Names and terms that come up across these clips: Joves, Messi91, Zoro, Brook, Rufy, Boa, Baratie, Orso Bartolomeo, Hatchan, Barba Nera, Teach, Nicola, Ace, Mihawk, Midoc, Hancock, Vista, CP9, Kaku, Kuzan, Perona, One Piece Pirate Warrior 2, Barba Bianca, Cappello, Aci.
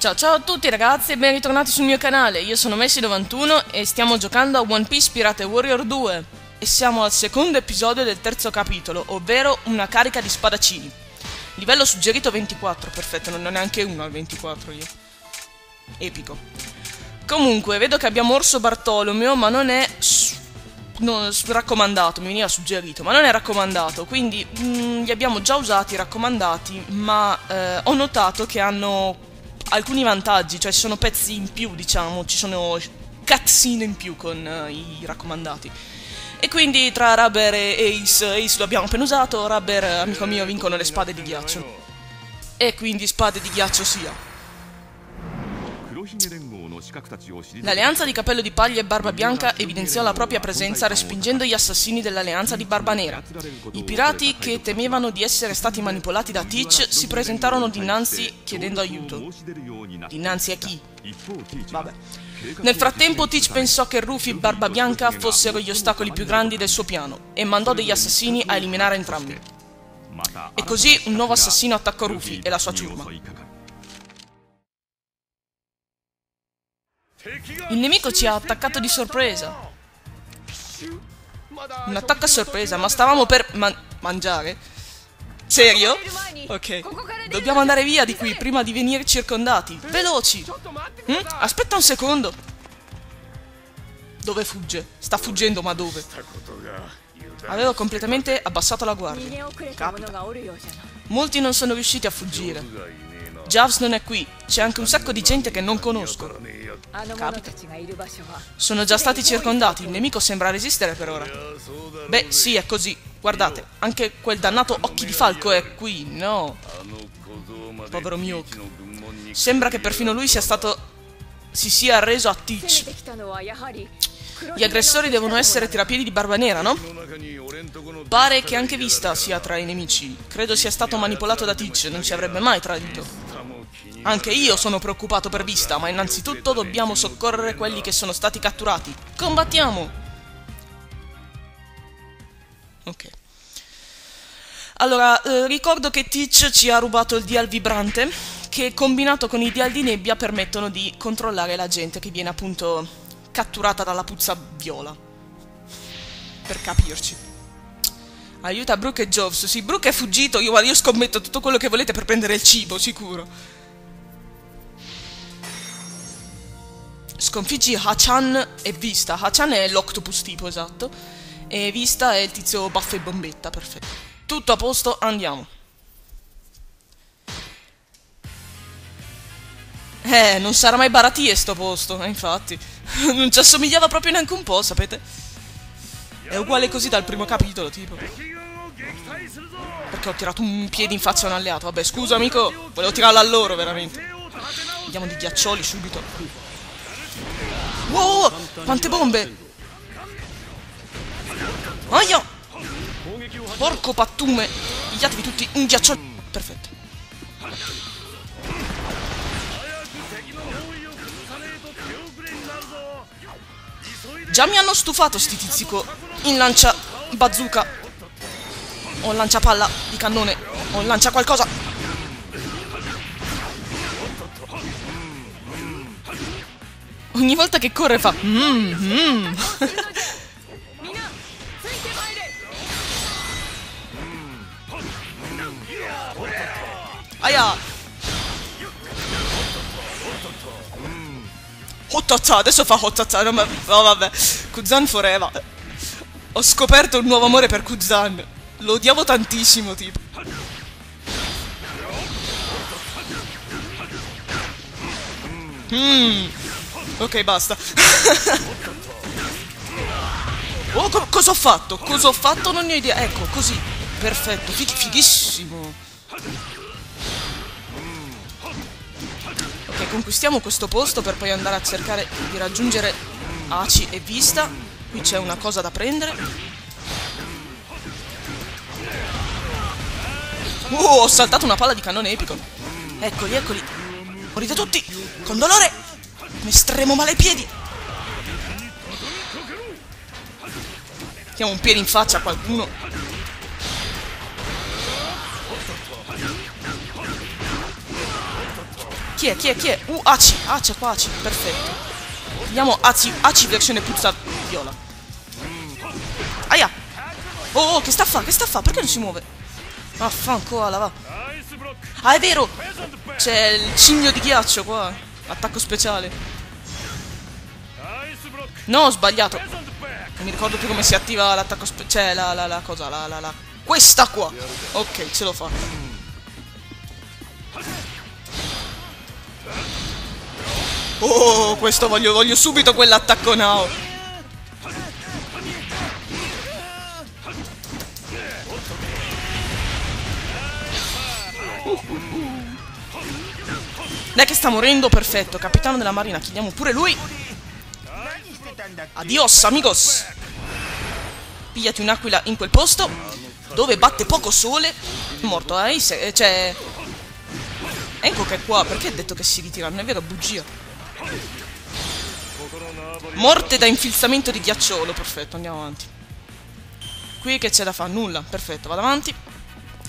Ciao ciao a tutti ragazzi e ben ritornati sul mio canale, io sono Messi91 e stiamo giocando a One Piece Pirate Warrior 2 e siamo al secondo episodio del terzo capitolo, ovvero una carica di spadaccini. Livello suggerito 24, perfetto, non ho neanche uno al 24 io. Epico. Comunque, vedo che abbiamo Orso Bartolomeo, ma non è raccomandato, mi veniva suggerito, ma non è raccomandato, quindi li abbiamo già usati raccomandati, ma ho notato che hanno alcuni vantaggi, cioè ci sono pezzi in più, diciamo, ci sono cazzine in più con i raccomandati. E quindi tra Rubber e Ace lo abbiamo appena usato, Rubber, amico mio, vincono le spade di ghiaccio. E quindi spade di ghiaccio sia. L'alleanza di Capello di Paglia e Barba Bianca evidenziò la propria presenza respingendo gli assassini dell'alleanza di Barba Nera. I pirati, che temevano di essere stati manipolati da Teach, si presentarono dinanzi chiedendo aiuto. Dinanzi a chi? Vabbè. Nel frattempo Teach pensò che Rufy e Barba Bianca fossero gli ostacoli più grandi del suo piano e mandò degli assassini a eliminare entrambi. E così un nuovo assassino attaccò Rufy e la sua ciurma. Il nemico ci ha attaccato di sorpresa. Un attacco a sorpresa, ma stavamo per mangiare? Serio? Ok, dobbiamo andare via di qui prima di venire circondati. Veloci! Aspetta un secondo. Dove fugge? Sta fuggendo, ma dove? Avevo completamente abbassato la guardia. Capita. Molti non sono riusciti a fuggire. Joves non è qui, c'è anche un sacco di gente che non conosco. Capita. Sono già stati circondati, il nemico sembra resistere per ora. Beh, sì, è così. Guardate, anche quel dannato Occhi di Falco è qui, no? Povero Mihawk. Sembra che perfino lui si sia arreso a Teach. Gli aggressori devono essere tirapiedi di Barba Nera, no? Pare che anche Vista sia tra i nemici. Credo sia stato manipolato da Teach, non ci avrebbe mai tradito. Anche io sono preoccupato per Vista, ma innanzitutto dobbiamo soccorrere quelli che sono stati catturati. Combattiamo! Ok. Allora, ricordo che Teach ci ha rubato il dial vibrante, che combinato con i dial di nebbia permettono di controllare la gente che viene appunto catturata dalla puzza viola. Per capirci. Aiuta Brook e Joves. Sì, Brook è fuggito, io scommetto tutto quello che volete per prendere il cibo, sicuro. Sconfiggi Hatchan e Vista. Hatchan è l'octopus tipo, esatto. E Vista è il tizio baffo e bombetta, perfetto. Tutto a posto, andiamo. Non sarà mai Baratie sto posto, infatti. Non ci assomigliava proprio neanche un po', sapete? È uguale così dal primo capitolo, tipo. Perché ho tirato un piede in faccia a un alleato? Vabbè, scusa amico, volevo tirarla a loro, veramente. Andiamo di ghiaccioli subito. Wow, quante bombe! Aia! Porco pattume! Pigliatevi tutti un ghiacciolo! Perfetto. Già mi hanno stufato sti tizi qua. In lancia bazooka. O lancia palla di cannone. O lancia qualcosa. Ogni volta che corre fa Aia! Hottazza, adesso fa hottazza, no, vabbè. Kuzan forever. Ho scoperto un nuovo amore per Kuzan. Lo odiavo tantissimo, tipo. Ok, basta. Oh, cosa ho fatto? Cosa ho fatto? Non ne ho idea. Ecco, così. Perfetto. Fighissimo. Ok, conquistiamo questo posto per poi andare a cercare di raggiungere Aci e Vista. Qui c'è una cosa da prendere. Oh, ho saltato una palla di cannone epico. Eccoli, eccoli. Morite tutti. Con dolore. Mi stremo male i piedi. Mettiamo un piede in faccia a qualcuno. Chi è? Chi è? Chi è? Aci! Aci è qua, Aci! Perfetto! Andiamo Aci! Aci versione puzza viola! Aia! Oh, che sta a fa? Che sta a fa? Perché non si muove? Vaffanculo, va! Ah, è vero! C'è il cigno di ghiaccio qua! Attacco speciale! No, ho sbagliato! Non mi ricordo più come si attiva l'attacco speciale... Cioè, la cosa, questa qua! Ok, ce l'ho fatta! Oh, questo voglio subito quell'attacco now. Dai che sta morendo, perfetto. Capitano della marina, chiediamo pure lui. Adios, amigos. Pigliati un'aquila in quel posto dove batte poco sole. Morto, cioè... Hancock è qua, perché ha detto che si ritira? Non è vero, bugia. Morte da infilzamento di ghiacciolo, perfetto, andiamo avanti. Qui che c'è da fare? Nulla, perfetto, vado avanti.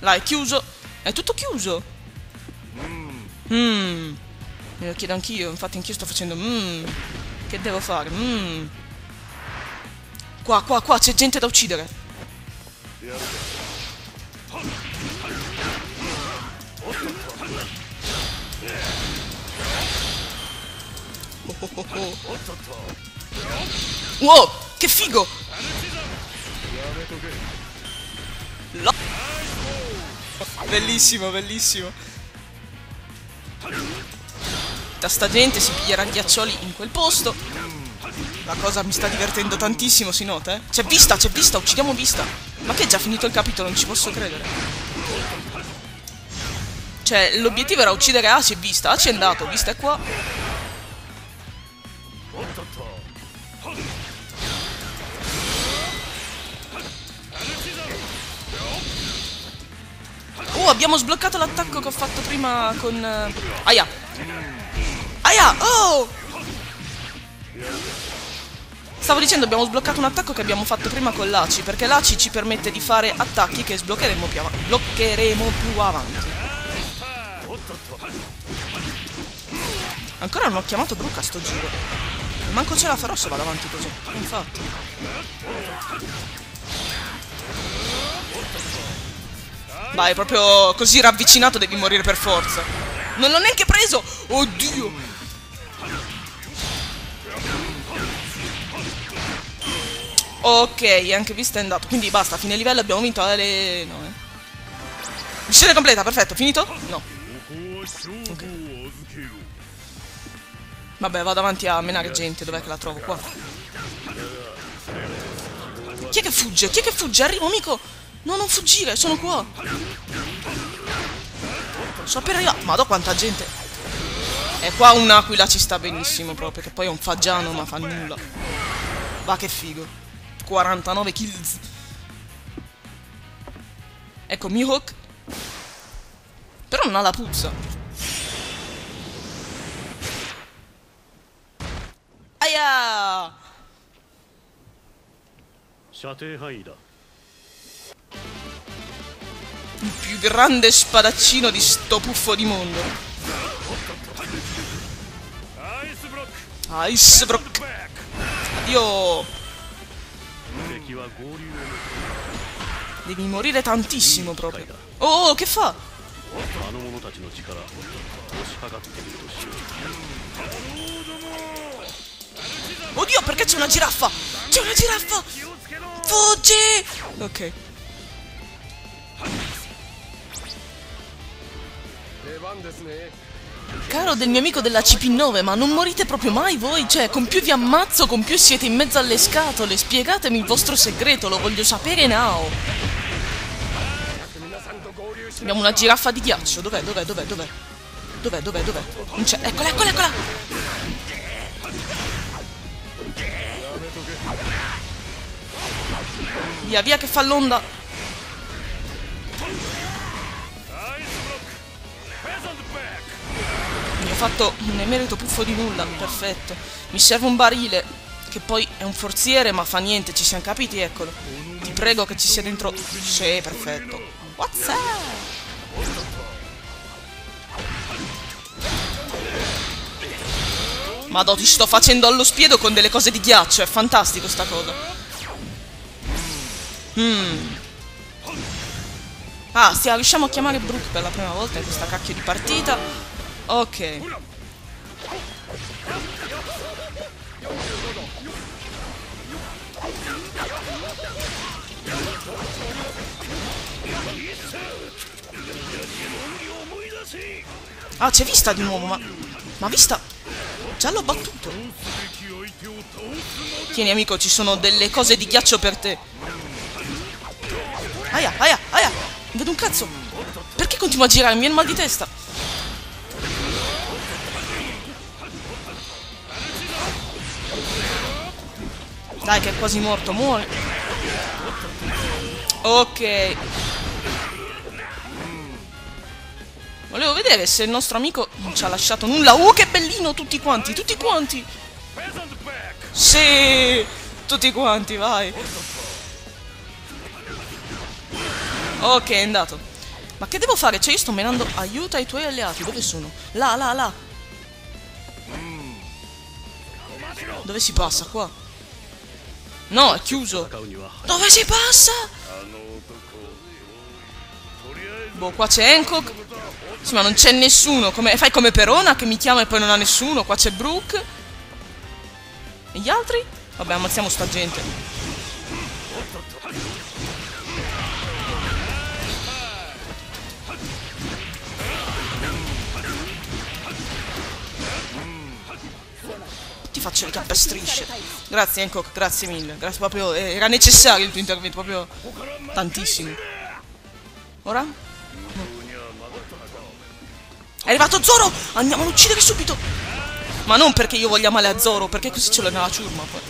Là è chiuso, è tutto chiuso. Me lo chiedo anch'io, infatti anch'io sto facendo che devo fare? Qua, c'è gente da uccidere. Wow, che figo! Bellissimo, bellissimo. Da sta gente si piglierà ghiaccioli in quel posto. La cosa mi sta divertendo tantissimo, si nota, eh? C'è Vista, uccidiamo Vista. Ma che è già finito il capitolo, non ci posso credere. Cioè, l'obiettivo era uccidere Aci e Vista. Aci è andato, Vista è qua. Oh, abbiamo sbloccato l'attacco che ho fatto prima con... Aia! Aia! Oh! Stavo dicendo, abbiamo sbloccato un attacco che abbiamo fatto prima con l'Aci, perché l'Aci ci permette di fare attacchi che sbloccheremo più avanti. Ancora non ho chiamato Brook a sto giro. Manco ce la farò se vado avanti così. Infatti. Vai, proprio così ravvicinato devi morire per forza. Non l'ho neanche preso. Oddio. Ok, anche Vista è andato. Quindi basta, fine livello abbiamo vinto alle 9. Missione completa, perfetto. Finito? No. Okay. Vabbè, vado avanti a menare gente. Dov'è che la trovo? Qua. Chi è che fugge? Chi è che fugge? Arrivo, amico! No, non fuggire, sono qua! Sto appena arrivato. Madò, quanta gente! E qua un'aquila ci sta benissimo proprio, che poi è un fagiano ma fa nulla. Va, che figo! 49 kills! Ecco, Mihawk. Però non ha la puzza. Aia! Il più grande spadaccino di sto puffo di mondo. Ice Brook. Addio. Devi morire tantissimo proprio. Oh, che fa? Oddio, perché c'è una giraffa? C'è una giraffa! Fuggi! Ok. Caro del mio amico della CP9, ma non morite proprio mai voi? Cioè, con più vi ammazzo, con più siete in mezzo alle scatole. Spiegatemi il vostro segreto, lo voglio sapere now. Abbiamo una giraffa di ghiaccio. Dov'è? Non c'è. Eccola! Via che fa l'onda. Mi ho fatto un emerito puffo di nulla. Perfetto. Mi serve un barile, che poi è un forziere, ma fa niente. Ci siamo capiti, eccolo. Ti prego che ci sia dentro. Sì, perfetto. What's up? Madò, ti sto facendo allo spiedo con delle cose di ghiaccio, è fantastico sta cosa. Ah, sì, riusciamo a chiamare Brook per la prima volta in questa cacchio di partita. Ok. Ah, c'è Vista di nuovo, ma Vista già l'ho battuto. Tieni amico, ci sono delle cose di ghiaccio per te. Aia, aia, aia. Vedo un cazzo. Perché continuo a girarmi? È il mal di testa. Dai che è quasi morto, muore. Ok. Volevo vedere se il nostro amico non ci ha lasciato nulla. Oh, che bellino, tutti quanti, tutti quanti. Sì, tutti quanti, vai. Ok, è andato. Ma che devo fare? Cioè io sto menando. Aiuta i tuoi alleati, dove sono? Là, là, là. Dove si passa? Qua. No, è chiuso. Dove si passa? Boh, qua c'è Hancock. Sì, ma non c'è nessuno. Come... fai come Perona che mi chiama e poi non ha nessuno. Qua c'è Brook. E gli altri? Vabbè, ammazziamo sta gente. Ti faccio le capestrisce. Grazie Hancock, grazie mille. Grazie proprio. Era necessario il tuo intervento, proprio tantissimo. Ora? È arrivato Zoro! Andiamo ad uccidere subito! Ma non perché io voglia male a Zoro, perché così ce l'ho nella ciurma poi.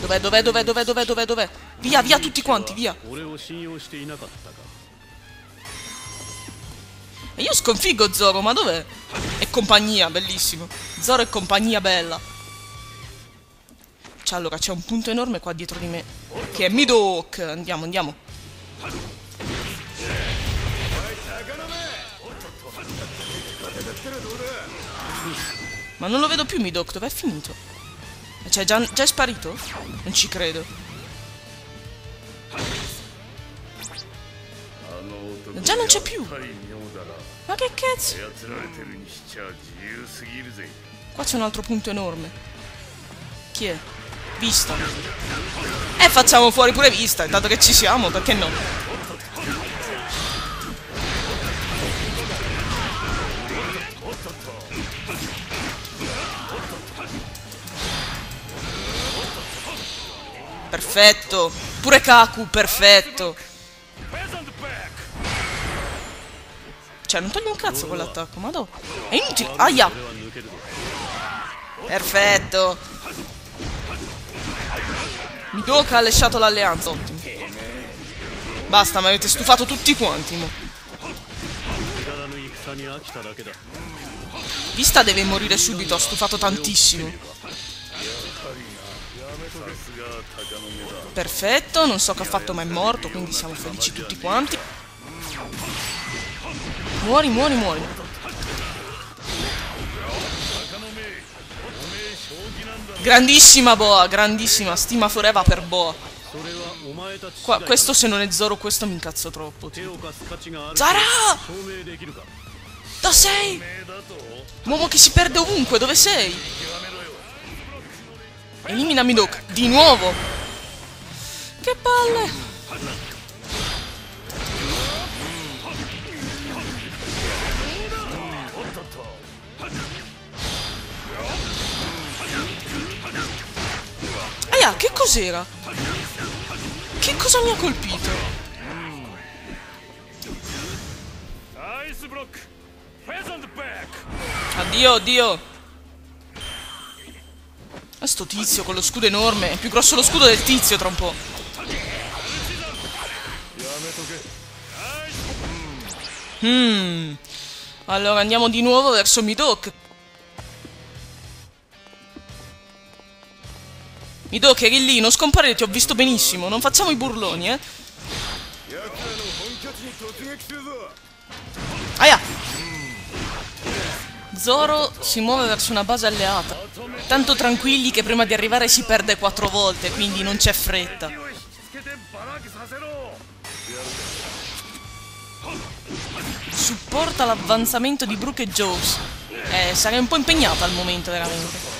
Dov'è, dov'è, dov'è, dov'è, dov'è, dov'è, dov'è? Via, via tutti quanti, via! E io sconfiggo Zoro, ma dov'è? E compagnia, bellissimo. Zoro e compagnia bella. Cioè, allora, c'è un punto enorme qua dietro di me, che è Midoc. Andiamo, andiamo. Ma non lo vedo più Midoc, dov'è finito? Cioè già è sparito? Non ci credo. Già non c'è più. Ma che cazzo? Qua c'è un altro punto enorme. Chi è? Vista. E facciamo fuori pure Vista, intanto che ci siamo, perché no? Perfetto, pure Kaku, perfetto. Cioè non toglie un cazzo quell'attacco, madò. È inutile, aia. Perfetto. Midoc ha lasciato l'alleanza, ottimo. Basta, mi avete stufato tutti quanti mo. Vista deve morire subito, ha stufato tantissimo. Perfetto, non so che ha fatto ma è morto, quindi siamo felici tutti quanti. Muori, muori, muori. Grandissima Boa, grandissima, stima forever per Boa. Qua, questo se non è Zoro, questo mi incazzo troppo. Zara! Dove sei? Uomo che si perde ovunque, dove sei? Elimina Midoc, di nuovo! Che palle! Aia, che cos'era? Che cosa mi ha colpito? Addio, addio! Sto tizio con lo scudo enorme. È più grosso lo scudo del tizio tra un po'. Allora andiamo di nuovo verso Midoc. Midoc, eri lì, non scomparire, ti ho visto benissimo. Non facciamo i burloni, eh. Aia. Zoro si muove verso una base alleata. Tanto tranquilli che prima di arrivare si perde 4 volte, quindi non c'è fretta. Supporta l'avvanzamento di Brook e Joves. Sarei un po' impegnata al momento, veramente.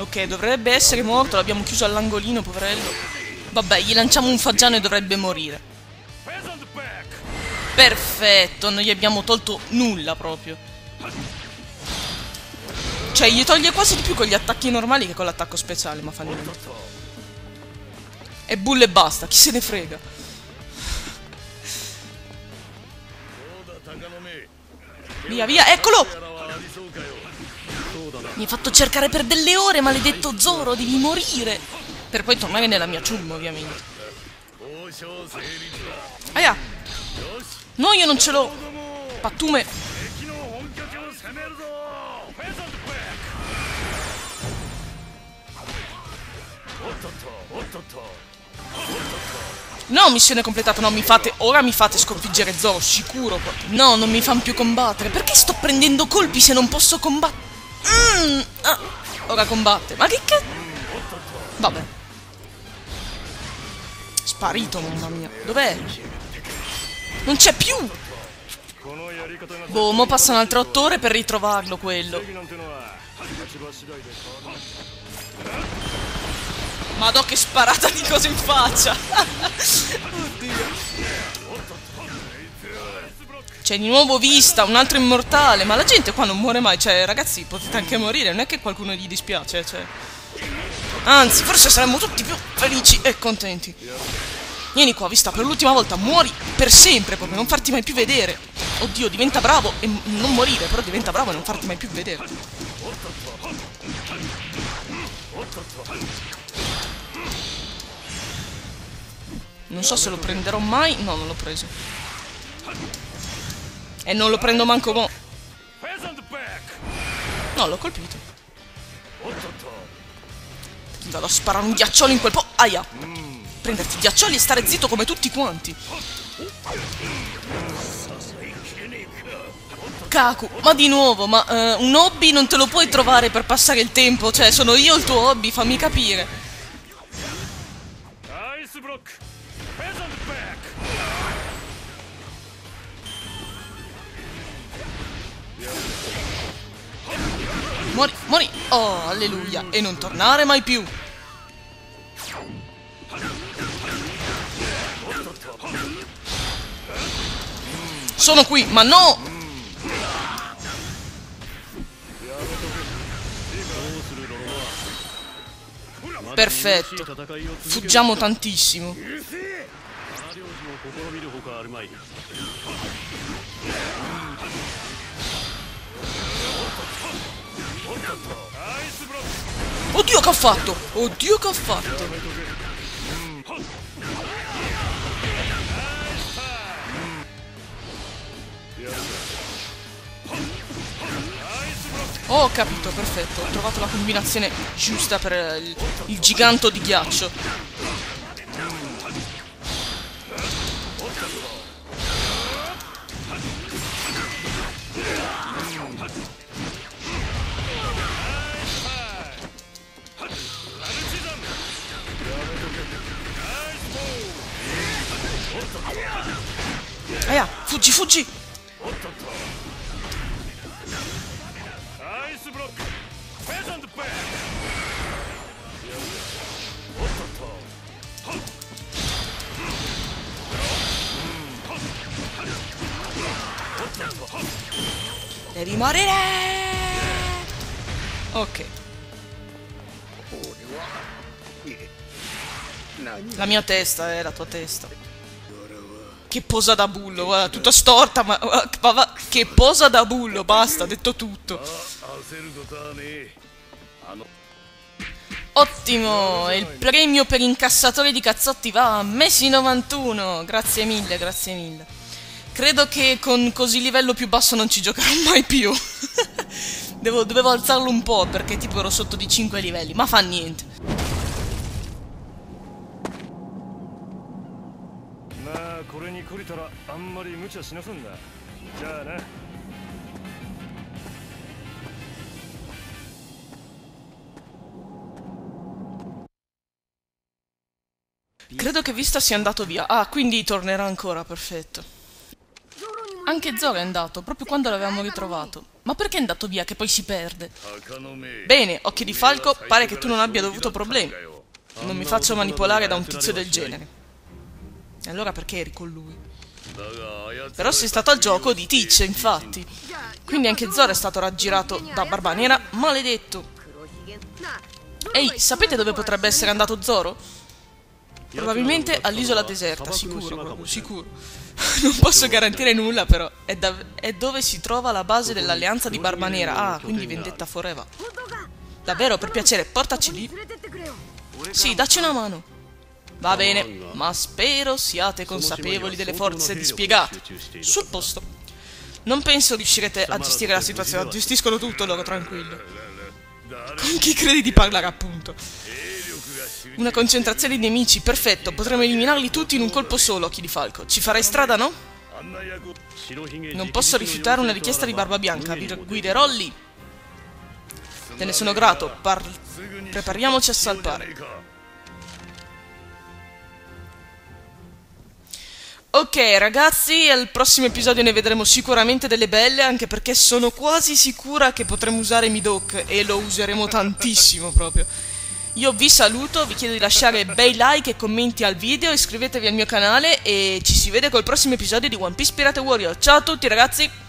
Ok, dovrebbe essere morto, l'abbiamo chiuso all'angolino, poverello. Vabbè, gli lanciamo un fagiano e dovrebbe morire. Perfetto, non gli abbiamo tolto nulla proprio. Cioè, gli toglie quasi di più con gli attacchi normali che con l'attacco speciale, ma fa niente. E bulle e basta, chi se ne frega. Via, via, eccolo! Mi hai fatto cercare per delle ore, maledetto Zoro, devi morire! Per poi tornare nella mia ciumma, ovviamente. Aia! No, io non ce l'ho! Pattume! No, missione completata, no, mi fate... Ora mi fate sconfiggere Zoro, sicuro! No, non mi fanno più combattere! Perché sto prendendo colpi se non posso combattere? Ah, ora combatte. Ma che cazzo? Vabbè. Sparito, mamma mia. Dov'è? Non c'è più. Boh, mo passano altre 8 ore per ritrovarlo quello. Madò, che sparata di cose in faccia. Oddio. C'è di nuovo Vista, un altro immortale, ma la gente qua non muore mai, cioè ragazzi potete anche morire, non è che qualcuno gli dispiace, cioè. Anzi, forse saremmo tutti più felici e contenti. Vieni qua Vista, per l'ultima volta, muori per sempre, proprio, non farti mai più vedere. Oddio, diventa bravo e non morire, però diventa bravo e non farti mai più vedere. Non so se lo prenderò mai, no non l'ho preso. E non lo prendo manco mo. No, l'ho colpito. Vado a sparare un ghiacciolo in quel po'. Aia. Prenderti i ghiaccioli e stare zitto come tutti quanti. Kaku, ma di nuovo, ma un hobby non te lo puoi trovare per passare il tempo. Cioè, sono io il tuo hobby, fammi capire. Muori, muori! Oh, alleluia! E non tornare mai più! Sono qui, ma no! Perfetto! Fuggiamo tantissimo! Oddio che ho fatto! Oddio che ho fatto! Oh, ho capito, perfetto. Ho trovato la combinazione giusta per il giganto di ghiaccio. Aia, fuggi, fuggi! Devi morire! Ok. La mia testa è la tua testa. Che posa da bullo, guarda, tutta storta, ma che posa da bullo, basta, detto tutto. Ottimo, il premio per incassatore di cazzotti va a Messi91, grazie mille, grazie mille. Credo che con così livello più basso non ci giocherò mai più. Dovevo alzarlo un po' perché tipo ero sotto di 5 livelli, ma fa niente. Credo che Vista sia andato via. Ah, quindi tornerà ancora, perfetto. Anche Zoro è andato, proprio quando l'avevamo ritrovato. Ma perché è andato via, che poi si perde? Bene, occhio di falco, pare che tu non abbia dovuto problemi. Non mi faccio manipolare da un tizio del genere. E allora perché eri con lui? Però sei stato al gioco di Teach, infatti. Quindi anche Zoro è stato raggirato da Barba Nera, maledetto. Ehi, sapete dove potrebbe essere andato Zoro? Probabilmente all'isola deserta, sicuro, sicuro. Non posso garantire nulla, però. È dove si trova la base dell'alleanza di Barba Nera. Ah, quindi vendetta forever. Davvero, per piacere, portaci lì. Sì, dacci una mano. Va bene, ma spero siate consapevoli delle forze dispiegate. Sul posto. Non penso riuscirete a gestire la situazione. Gestiscono tutto loro, tranquillo. Con chi credi di parlare, appunto? Una concentrazione di nemici, perfetto, potremmo eliminarli tutti in un colpo solo, occhi di falco. Ci farai strada, no? Non posso rifiutare una richiesta di Barba Bianca, vi guiderò lì. Te ne sono grato, prepariamoci a salpare. Ok ragazzi, al prossimo episodio ne vedremo sicuramente delle belle, anche perché sono quasi sicura che potremo usare Midoc e lo useremo tantissimo proprio. Io vi saluto, vi chiedo di lasciare bei like e commenti al video, iscrivetevi al mio canale e ci si vede col prossimo episodio di One Piece Pirate Warrior. Ciao a tutti ragazzi!